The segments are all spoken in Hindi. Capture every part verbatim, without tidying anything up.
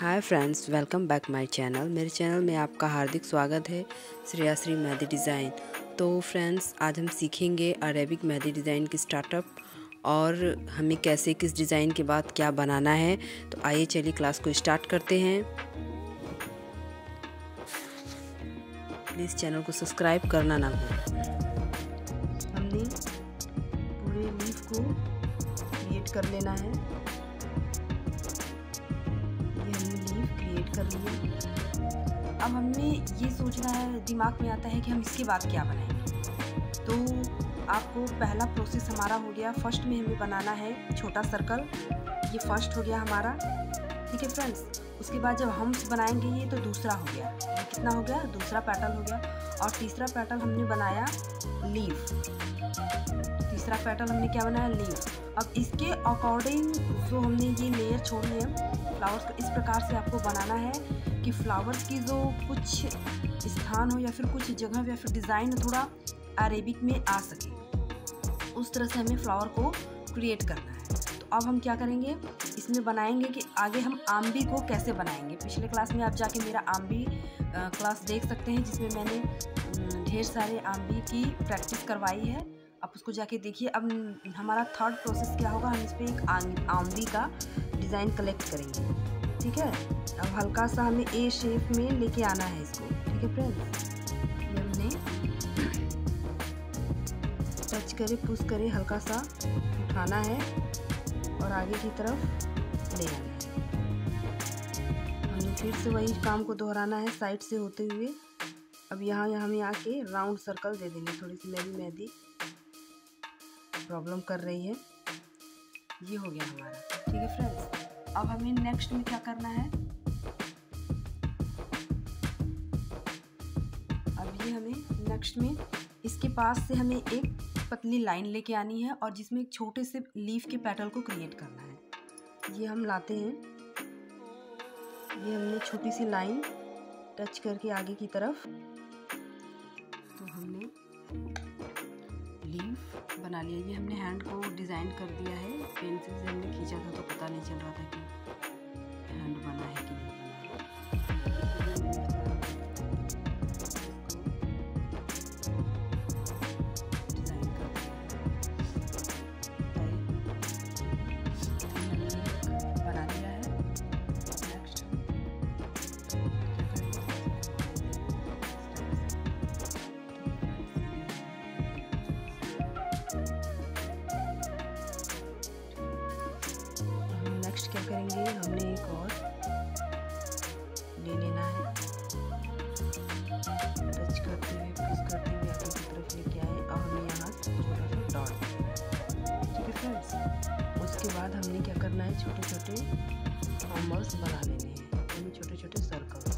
Hi friends, welcome back my channel. मेरे चैनल में आपका हार्दिक स्वागत है। श्रेया श्री मेहंदी डिज़ाइन। तो फ्रेंड्स, आज हम सीखेंगे अरेबिक मेहंदी डिज़ाइन की स्टार्टअप और हमें कैसे किस डिज़ाइन के बाद क्या बनाना है। तो आइए चलिए क्लास को स्टार्ट करते हैं। प्लीज़ चैनल को सब्सक्राइब करना ना भूलें। हमने पूरे लीफ को क्रिएट कर लेना है। कर लिए। अब हमने ये सोचना है, दिमाग में आता है कि हम इसके बाद क्या बनाएंगे। तो आपको पहला प्रोसेस हमारा हो गया। फर्स्ट में हमें बनाना है छोटा सर्कल, ये फर्स्ट हो गया हमारा। ठीक है फ्रेंड्स, उसके बाद जब हम बनाएंगे ये तो दूसरा हो गया। ये कितना हो गया? दूसरा पैटर्न हो गया। और तीसरा पैटर्न हमने बनाया लीफ। तीसरा पैटर्न हमने क्या बनाया? लीफ। अब इसके अकॉर्डिंग जो हमने ये लेयर छोड़े हैं फ्लावर्स का, इस प्रकार से आपको बनाना है कि फ्लावर्स की जो कुछ स्थान हो या फिर कुछ जगह या फिर डिज़ाइन थोड़ा अरेबिक में आ सके, उस तरह से हमें फ्लावर को क्रिएट करना है। तो अब हम क्या करेंगे, इसमें बनाएंगे कि आगे हम आम्बी को कैसे बनाएंगे। पिछले क्लास में आप जाके मेरा आम्बी क्लास देख सकते हैं, जिसमें मैंने ढेर सारे आम्बी की प्रैक्टिस करवाई है, आप उसको जाके देखिए। अब हमारा थर्ड प्रोसेस क्या होगा, हम इस पर एक आम्बी का डिज़ाइन कलेक्ट करेंगे। ठीक है, अब हल्का सा हमें ए शेप में लेके आना है इसको। ठीक है फ्रेंड्स, ये हमने टच करे, पुश करे, हल्का सा उठाना है और आगे की तरफ ले आना है। हमें फिर से वही काम को दोहराना है साइड से होते हुए। अब यहाँ हमें आके राउंड सर्कल दे देंगे। थोड़ी सी मेरी मेहंदी प्रॉब्लम कर रही है। ये हो गया हमारा। ठीक है फ्रेंड्स, अब हमें नेक्स्ट में क्या करना है, अब ये हमें नेक्स्ट में इसके पास से हमें एक पतली लाइन लेके आनी है और जिसमें एक छोटे से लीफ के पेटल को क्रिएट करना है। ये हम लाते हैं, ये हमने छोटी सी लाइन टच करके आगे की तरफ, तो हमने लीफ बना लिया। ये हमने हैंड को डिज़ाइन कर दिया है, पेंसिल से हमने खींचा था तो पता नहीं चल रहा था कि हैंड बना है कि नहीं बना, बना दिया है। नेक्स्ट क्या करेंगे, हमने एक और ले लेना है, टच करते हुए पुश करते हुए आगे की तरफ लेके आए और हमें यहाँ छोटा सा डॉट। ठीक है फ्रेंड्स, उसके बाद हमने क्या करना है, छोटे छोटे फॉर्मल्स बना लेने हैं, हमें छोटे छोटे सर्कल्स।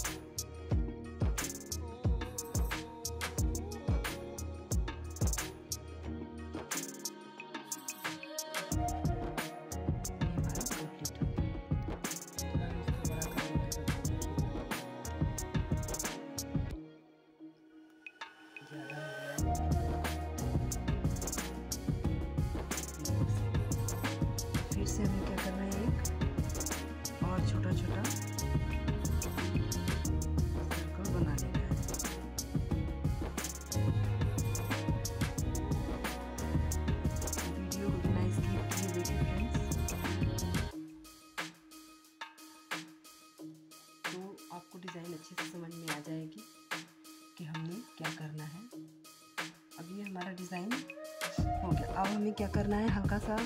फिर से हमें क्या करना है, एक और छोटा छोटा सर्कल बना लेना है। वीडियो बिना स्किप किए देखिए फ्रेंड्स, तो आपको डिज़ाइन अच्छे से समझ में आ जाएगी कि हमने क्या करना है। अब ये हमारा डिज़ाइन हो गया। अब हमें क्या करना है, हल्का सा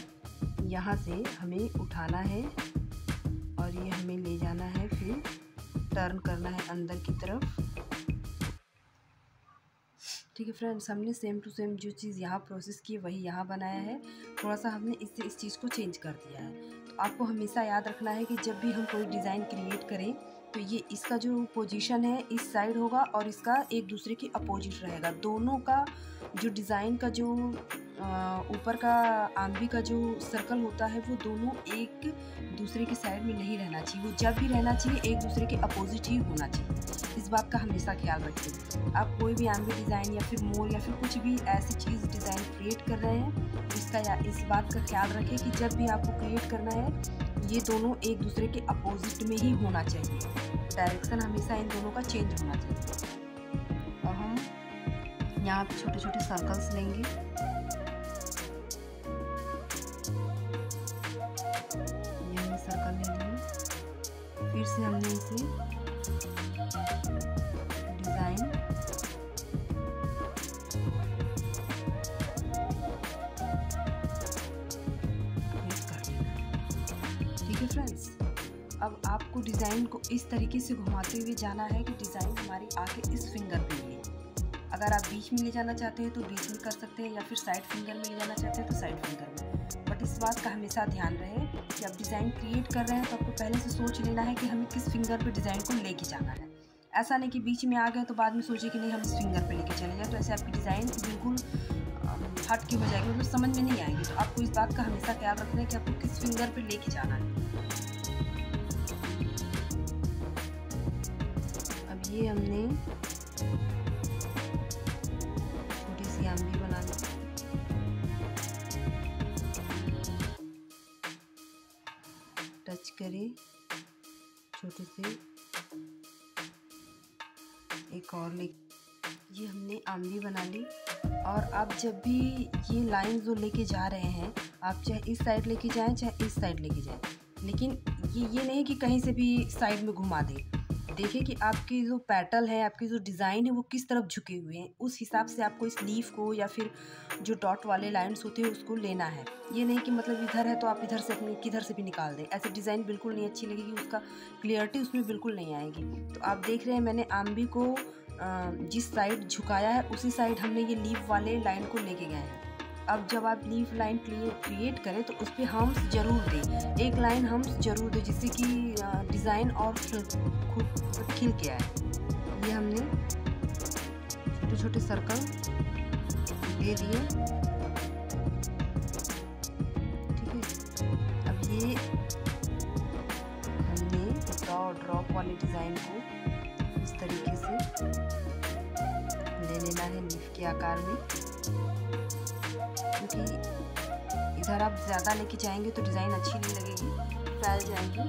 यहाँ से हमें उठाना है और ये हमें ले जाना है, फिर टर्न करना है अंदर की तरफ। ठीक है फ्रेंड्स, हमने सेम टू सेम जो चीज़ यहाँ प्रोसेस की वही यहाँ बनाया है। थोड़ा सा हमने इससे इस चीज़ को चेंज कर दिया है। तो आपको हमेशा याद रखना है कि जब भी हम कोई डिज़ाइन क्रिएट करें तो ये इसका जो पोजीशन है इस साइड होगा और इसका एक दूसरे की अपोजिट रहेगा। दोनों का जो डिज़ाइन का जो ऊपर का आम्बी का जो सर्कल होता है वो दोनों एक दूसरे के साइड में नहीं रहना चाहिए, वो जब भी रहना चाहिए एक दूसरे के अपोजिट ही होना चाहिए। इस बात का हमेशा ख्याल रखिए। आप कोई भी आम्बी डिज़ाइन या फिर मोर या फिर कुछ भी ऐसी चीज़ डिज़ाइन क्रिएट कर रहे हैं, इसका इस बात का ख्याल रखें कि जब भी आपको क्रिएट करना है ये दोनों एक दूसरे के अपोजिट में ही होना चाहिए। डायरेक्शन हमेशा इन दोनों का चेंज होना चाहिए। अब हम यहाँ पे छोटे छोटे सर्कल्स लेंगे। ये हमने सर्कल ले लिए, फिर से हमने इसे डिज़ाइन फ्रेंड्स। अब आपको डिज़ाइन को इस तरीके से घुमाते हुए जाना है कि डिज़ाइन हमारी आगे इस फिंगर पे ले। अगर आप बीच में ले जाना चाहते हैं तो बीच में कर सकते हैं, या फिर साइड फिंगर में ले जाना चाहते हैं तो साइड फिंगर में। बट इस बात का हमेशा ध्यान रहे कि आप डिज़ाइन क्रिएट कर रहे हैं तो आपको पहले से सोच लेना है कि हमें किस फिंगर पर डिज़ाइन को लेके जाना है। ऐसा नहीं कि बीच में आ गए तो बाद में सोचे कि नहीं हम इस फिंगर पर लेके चले जाए, तो ऐसे आपकी डिज़ाइन बिल्कुल हट के हो जाएगी, मतलब समझ में नहीं आएगी। तो आपको इस बात का हमेशा ख्याल रखना है कि आपको किस फिंगर पर लेके जाना है। अब ये हमने छोटी सी आम भी बना ली। टच करें, छोटे से एक और ले। ये हमने आमली बना ली। और आप जब भी ये लाइन जो लेके जा रहे हैं, आप चाहे इस साइड लेके जाएं चाहे इस साइड लेके जाएं, लेकिन ये ये नहीं कि कहीं से भी साइड में घुमा दें। देखिए कि आपकी जो पैटर्न है, आपकी जो डिज़ाइन है, वो किस तरफ झुके हुए हैं, उस हिसाब से आपको इस लीफ को या फिर जो डॉट वाले लाइन्स होते हैं उसको लेना है। ये नहीं कि मतलब इधर है तो आप इधर से अपनी किधर से भी निकाल दें, ऐसे डिज़ाइन बिल्कुल नहीं अच्छी लगेगी, उसका क्लियरिटी उसमें बिल्कुल नहीं आएगी। तो आप देख रहे हैं मैंने आम्बी को जिस साइड झुकाया है उसी साइड हमने ये लीफ वाले लाइन को लेके गए हैं। अब जब आप लीफ लाइन क्रिएट करें तो उस पर हम्स जरूर दें, एक लाइन हम्स जरूर दें, जिससे कि डिज़ाइन और खूब खिल के आए। ये हमने छोटे छोटे सर्कल दे दिए, ठीक है। अब ये हमने ड्रॉप वाले डिज़ाइन को इस तरीके से ले लेना है लीफ के आकार में, क्योंकि इधर आप ज़्यादा लेके जाएंगे तो डिज़ाइन अच्छी नहीं लगेगी, फैल जाएगी,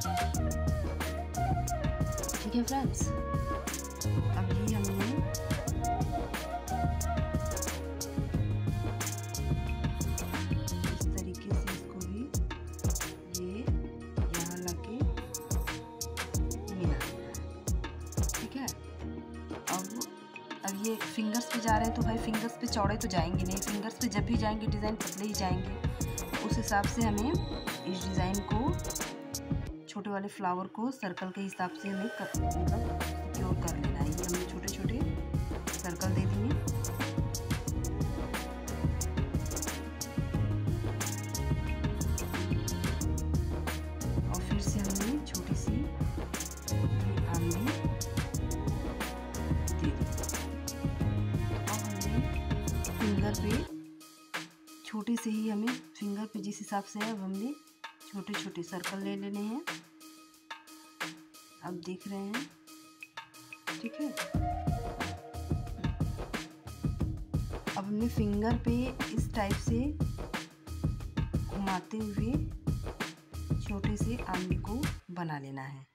ठीक है फ्रेंड्स। अब ये हमने इस तरीके से इसको भी ये यहाँ लाके मिला देना है, ठीक है। अब अब ये फिंगर्स पे जा रहे हैं तो भाई फिंगर्स पे चौड़े तो जाएंगे नहीं, फिंगर्स पे जब भी जाएंगे डिज़ाइन पतले ही जाएंगे। उस हिसाब से हमें इस डिज़ाइन को, छोटे वाले फ्लावर को सर्कल के हिसाब से हमें कट मतलब सिक्योर कर लेना है। ये हमने छोटे छोटे सर्कल दे दिए। और फिर से हमने छोटी सी आमली पे, छोटे से ही हमें फिंगर पे जिस हिसाब से है, अब हमने छोटे छोटे सर्कल ले लेने हैं, आप देख रहे हैं, ठीक है। अब हमने फिंगर पे इस टाइप से घुमाते हुए छोटे से आम्बी को बना लेना है।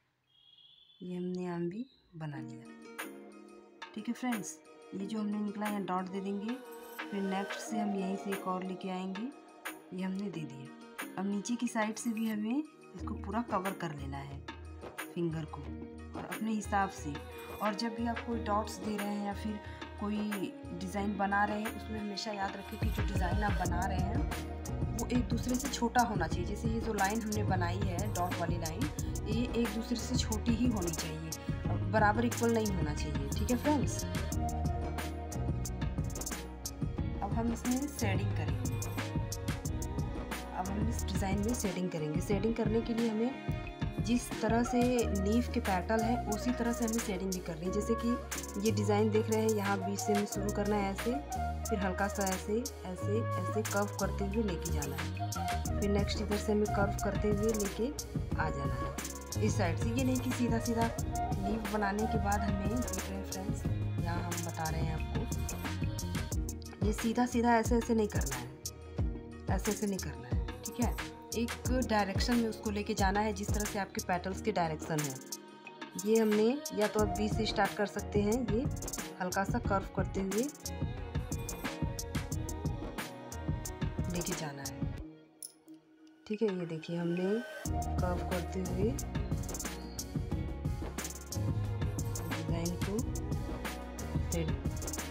ये हमने आम्बी बना लिया, ठीक है फ्रेंड्स। ये जो हमने निकला है डॉट दे देंगे, फिर नेक्स्ट से हम यहीं से एक और लेके आएंगे। ये हमने दे दिया। अब नीचे की साइड से भी हमें इसको पूरा कवर कर लेना है फिंगर को, और अपने हिसाब से। और जब भी आप कोई डॉट्स दे रहे हैं या फिर कोई डिज़ाइन बना रहे हैं, उसमें हमेशा याद रखें कि जो डिज़ाइन आप बना रहे हैं वो एक दूसरे से छोटा होना चाहिए। जैसे ये जो लाइन हमने बनाई है डॉट वाली लाइन, ये एक दूसरे से छोटी ही होनी चाहिए, बराबर इक्वल नहीं होना चाहिए, ठीक है फ्रेंड्स। हम इसमें शेडिंग करेंगे। अब हम इस डिज़ाइन में शेडिंग करेंगे। शेडिंग करने के लिए हमें जिस तरह से लीफ के पैटर्न है उसी तरह से हमें शेडिंग भी करनी है। जैसे कि ये डिज़ाइन देख रहे हैं, यहाँ बीच से हमें शुरू करना है ऐसे, फिर हल्का सा ऐसे ऐसे ऐसे कर्व करते हुए लेके जाना है, फिर नेक्स्ट इधर से हमें कर्व करते हुए लेके आ जाना है इस साइड से। ये नहीं कि सीधा सीधा लीफ बनाने के बाद हमें, देख रहे हैं फ्रेंड्स, यहाँ हम बता रहे हैं आपको, ये सीधा सीधा ऐसे ऐसे नहीं करना है, ऐसे ऐसे नहीं करना है, ठीक है। एक डायरेक्शन में उसको लेके जाना है, जिस तरह से आपके पेटल्स के डायरेक्शन हो। ये हमने या तो आप बीच से स्टार्ट कर सकते हैं, ये हल्का सा कर्व करते हुए लेके जाना है। ठीक है, ये देखिए हमने कर्व करते हुए डिज़ाइन को सेट,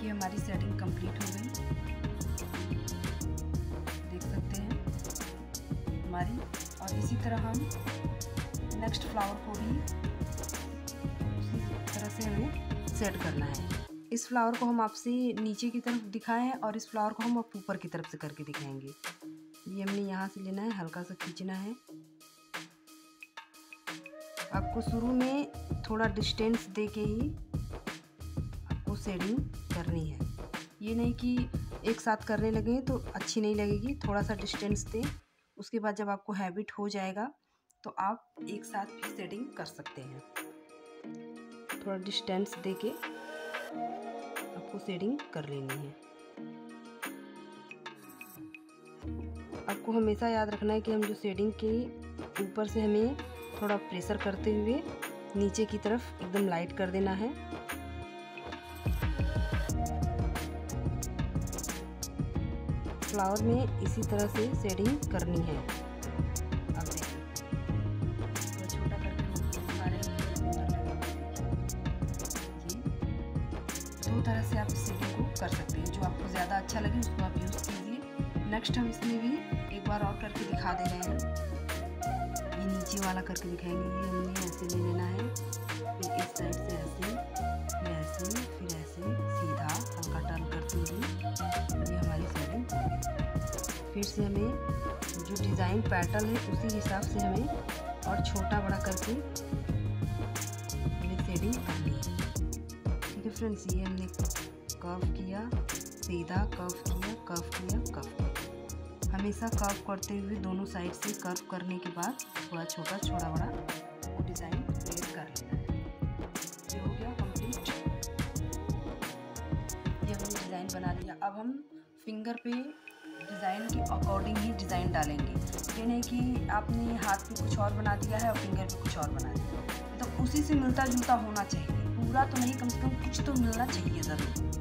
ये हमारी सेटिंग कंप्लीट हो गई। और इसी तरह हम नेक्स्ट फ्लावर को भी उसी तरह से हमें सेट करना है। इस फ्लावर को हम आपसे नीचे की तरफ दिखाएं और इस फ्लावर को हम आप ऊपर की तरफ से करके दिखाएंगे। ये हमने यहाँ से लेना है, हल्का सा खींचना है। आपको शुरू में थोड़ा डिस्टेंस दे के ही आपको शेडिंग करनी है, ये नहीं कि एक साथ करने लगें तो अच्छी नहीं लगेगी। थोड़ा सा डिस्टेंस दें, उसके बाद जब आपको हैबिट हो जाएगा तो आप एक साथ भी शेडिंग कर सकते हैं। थोड़ा डिस्टेंस देके आपको शेडिंग कर लेनी है। आपको हमेशा याद रखना है कि हम जो शेडिंग के ऊपर से हमें थोड़ा प्रेशर करते हुए नीचे की तरफ एकदम लाइट कर देना है। फ्लावर में इसी तरह से शेडिंग करनी है। आप देखिए तो छोटा करके दो तरह से आप इस शेडिंग को कर सकते हैं, जो आपको ज़्यादा अच्छा लगे उसको आप यूज़ कीजिए। नेक्स्ट हम इसमें भी एक बार और करके दिखा दे रहे हैं। ये नीचे वाला करके दिखाएंगे। ये हमने ऐसे ले लेना है, फिर इस साइड से ऐसे, फिर ऐसे, फिर ऐसे सीधा हल्का टर्न करते हुए ये हमारी शेडिंग। फिर से हमें जो डिज़ाइन पैटर्न है उसी हिसाब से हमें और छोटा बड़ा करके हमें शेडिंग करनी है। ठीक है फ्रेंड्स, ये हमने कर्व किया, सीधा कर्व किया, कर्व किया, कर्व किया। हमेशा कर्व करते हुए दोनों साइड से कर्व करने के बाद थोड़ा छोटा छोटा बड़ा वो डिज़ाइन क्रिएट कर लेना है। ये हो गया कंप्लीट, ये हमने डिज़ाइन बना लिया। अब हम फिंगर पे डिज़ाइन के अकॉर्डिंग ही डिज़ाइन डालेंगे। ये नहीं कि आपने हाथ पे कुछ और बना दिया है और फिंगर पे कुछ और बना दिया, तो उसी से मिलता जुलता होना चाहिए। पूरा तो नहीं, कम से कम कुछ तो मिलना चाहिए ज़रूर।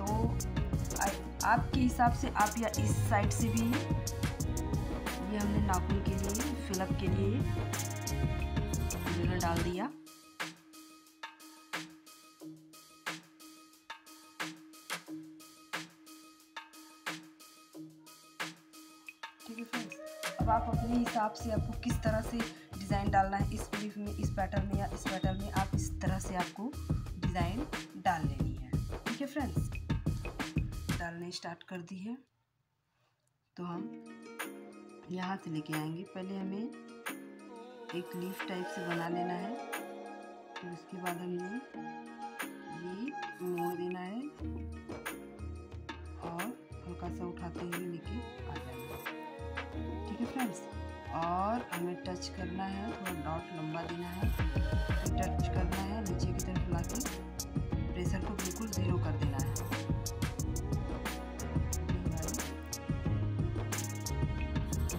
तो आ, आपके हिसाब से आप या इस साइड से भी, ये हमने नाखून के लिए, फिलअप के लिए इधर डाल दिया। ठीक है फ्रेंड्स, अब आप अपने हिसाब से आपको किस तरह से डिज़ाइन डालना है, इस ब्रीफ में, इस पैटर्न में या इस पैटर्न में, आप इस तरह से आपको डिज़ाइन डाल लेनी है। ठीक है फ्रेंड्स, डालने स्टार्ट कर दी है। तो हम यहाँ से लेके आएंगे। पहले हमें एक लीफ टाइप से बना लेना है, फिर उसके बाद हमने ये मोड़ देना है और हल्का सा उठाते हुए लेके आ जाएंगे। ठीक है फ्रेंड्स, और हमें टच करना है, थोड़ा डॉट लंबा देना है, फिर टच करना है, नीचे की तरफ ला के प्रेशर को बिल्कुल ज़ीरो कर देना है।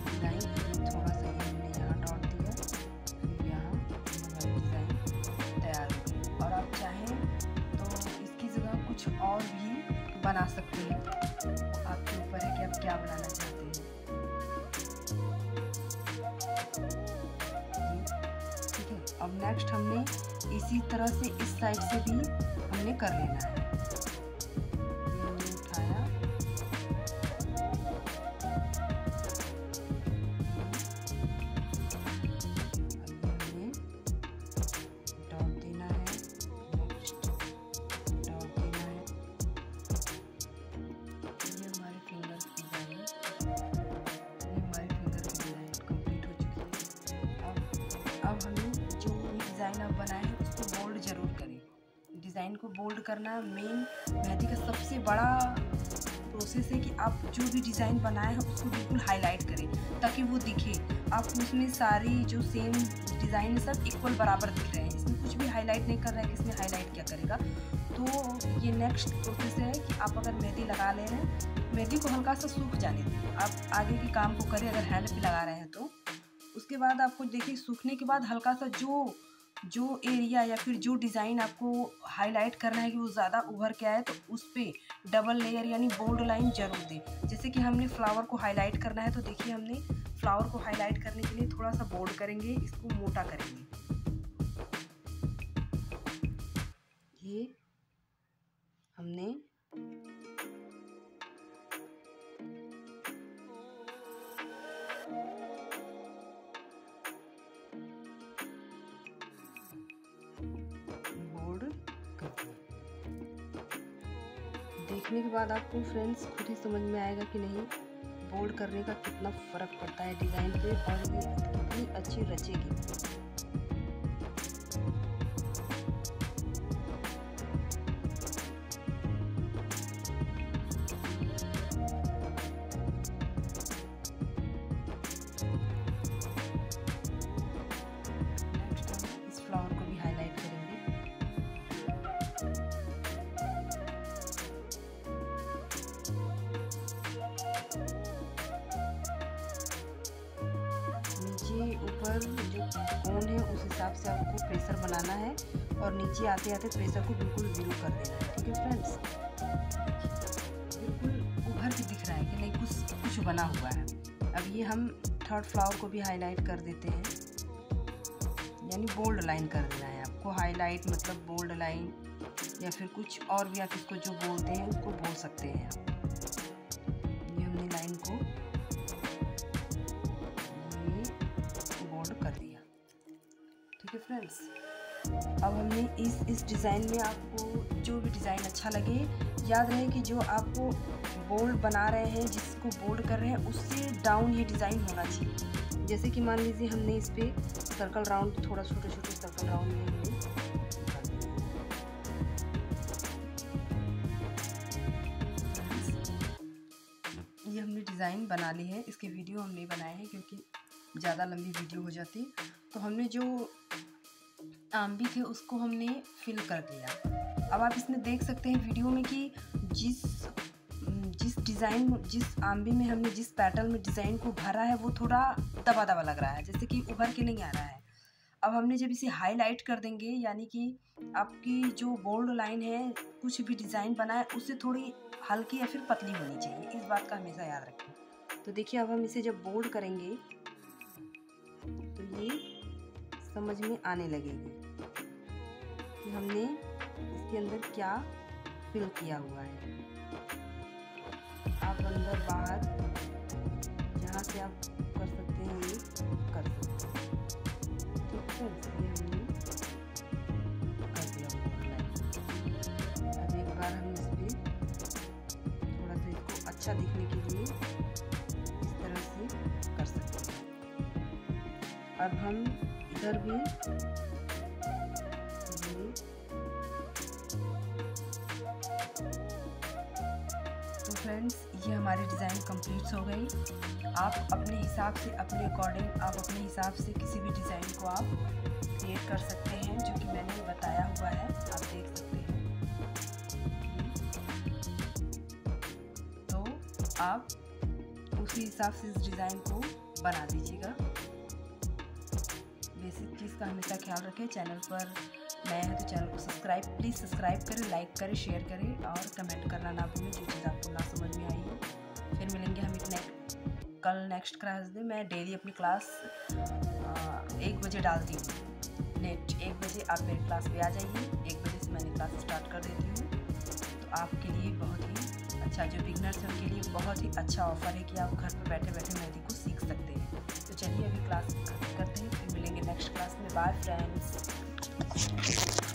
डिज़ाइन थोड़ा सा हमने यहाँ डॉट दिया, फिर यहाँ हमारी डिज़ाइन तैयार हो गई। और आप चाहें तो इसकी जगह कुछ और भी बना सकते हैं, आपके ऊपर है कि आप क्या बनाना चाहते हैं। अब नेक्स्ट हमने इसी तरह से इस साइड से भी हमने कर लेना है। ये उठाया, हमने डॉट देना है, डॉट देना है। ये हमारे फिंगर की डिज़ाइन, ये हमारी फिंगर की डिज़ाइन कंप्लीट हो चुकी है। अब अब हमें डिज़ाइन आप बनाएं उसको बोल्ड ज़रूर करें। डिज़ाइन को बोल्ड करना मेन मेहंदी का सबसे बड़ा प्रोसेस है कि आप जो भी डिज़ाइन बनाए हैं उसको बिल्कुल हाईलाइट करें ताकि वो दिखे। आप उसमें सारी जो सेम डिज़ाइन है सब इक्वल बराबर दिख रहे हैं, इसमें कुछ भी हाईलाइट नहीं कर रहा है कि इसमें हाईलाइट क्या करेगा। तो ये नेक्स्ट प्रोसेस है कि आप अगर मेहंदी लगा ले रहे हैं, मेहंदी को हल्का सा सूख जाने दें, आप आगे के काम को करें अगर हैंड पे लगा रहे हैं तो। उसके बाद आपको देखिए सूखने के बाद हल्का सा जो जो एरिया या फिर जो डिज़ाइन आपको हाईलाइट करना है कि वो ज़्यादा उभर के आए तो उस पर डबल लेयर यानी बोल्ड लाइन जरूर दें। जैसे कि हमने फ्लावर को हाईलाइट करना है तो देखिए हमने फ्लावर को हाईलाइट करने के लिए थोड़ा सा बोल्ड करेंगे, इसको मोटा करेंगे। ये हमने देखने के बाद आपको फ्रेंड्स खुद ही समझ में आएगा कि नहीं बोल्ड करने का कितना फर्क पड़ता है डिज़ाइन पे और ये कितनी अच्छी रचेगी। ऊपर जो कोण है उस हिसाब से आपको प्रेशर बनाना है और नीचे आते आते प्रेशर को बिल्कुल जीरो कर देना है। ठीक है फ्रेंड्स, बिल्कुल उभर के दिख रहा है कि नहीं, कुछ कुछ बना हुआ है। अब ये हम थर्ड फ्लावर को भी हाईलाइट कर देते हैं, यानी बोल्ड लाइन कर देना है आपको। हाईलाइट मतलब बोल्ड लाइन या फिर कुछ और भी आप इसको जो बोलते हैं उसको बोल सकते हैं। ये हमने लाइन को कर दिया। ठीक है फ्रेंड्स, अब हमने इस इस डिज़ाइन में आपको जो भी डिज़ाइन अच्छा लगे, याद रहे कि जो आपको बोल्ड बना रहे हैं जिसको बोल्ड कर रहे हैं उससे डाउन ये डिज़ाइन होना चाहिए। जैसे कि मान लीजिए हमने इस पर सर्कल राउंड, थोड़ा छोटे छोटे सर्कल राउंड में हमने ये हमने डिज़ाइन बना ली है। इसके वीडियो हम नहीं बनाए हैं क्योंकि ज़्यादा लंबी वीडियो हो जाती। तो हमने जो आम्बी थे उसको हमने फिल कर दिया। अब आप इसमें देख सकते हैं वीडियो में कि जिस जिस डिज़ाइन जिस आम्बी में हमने जिस पैटर्न में डिज़ाइन को भरा है वो थोड़ा दबा दबा लग रहा है, जैसे कि उभर के नहीं आ रहा है। अब हमने जब इसे हाईलाइट कर देंगे यानी कि आपकी जो बोल्ड लाइन है कुछ भी डिज़ाइन बनाए उससे थोड़ी हल्की या फिर पतली होनी चाहिए, इस बात का हमेशा याद रखें। तो देखिए अब हम इसे जब बोल्ड करेंगे तो ये समझ में आने लगेगी कि हमने इसके अंदर क्या फिल किया हुआ है। आप अंदर बाहर जहाँ से आप कर सकते हैं ये कर सकते हैं। ठीक है, इसलिए हमने कर दिया बोल्ड। अब एक बार हम इस पर थोड़ा सा इसको अच्छा दिखने के लिए इस तरह से कर सकते हैं। अब हम इधर भी तो फ्रेंड्स ये हमारी डिज़ाइन कंप्लीट हो गई। आप अपने हिसाब से अपने अकॉर्डिंग आप अपने हिसाब से किसी भी डिज़ाइन को आप क्रिएट कर सकते हैं जो कि मैंने बताया हुआ है, आप देख सकते हैं। तो आप उसी हिसाब से इस डिज़ाइन को बना दीजिएगा। बेसिक चीज़ का हमेशा ख्याल रखें। चैनल पर नया है तो चैनल को सब्सक्राइब प्लीज़ सब्सक्राइब करें, लाइक करें, शेयर करें और कमेंट करना ना भूलें जो चीज़ आपको ना समझ में आई हो। फिर मिलेंगे हम एक नेक्स्ट कल नेक्स्ट क्लास में। मैं डेली अपनी क्लास एक बजे डालती हूँ नेट एक बजे आप मेरी क्लास पे आ जाइए। एक बजे से मैंने क्लास स्टार्ट कर देती हूँ। तो आपके लिए बहुत ही अच्छा, जो बिगनर्स हैं उनके लिए बहुत ही अच्छा ऑफर है कि आप घर पर बैठे बैठे मेहंदी को सीख सकते हैं। तो चलिए अभी क्लास करते हैं, फिर मिलेंगे नेक्स्ट क्लास में। Bye friends.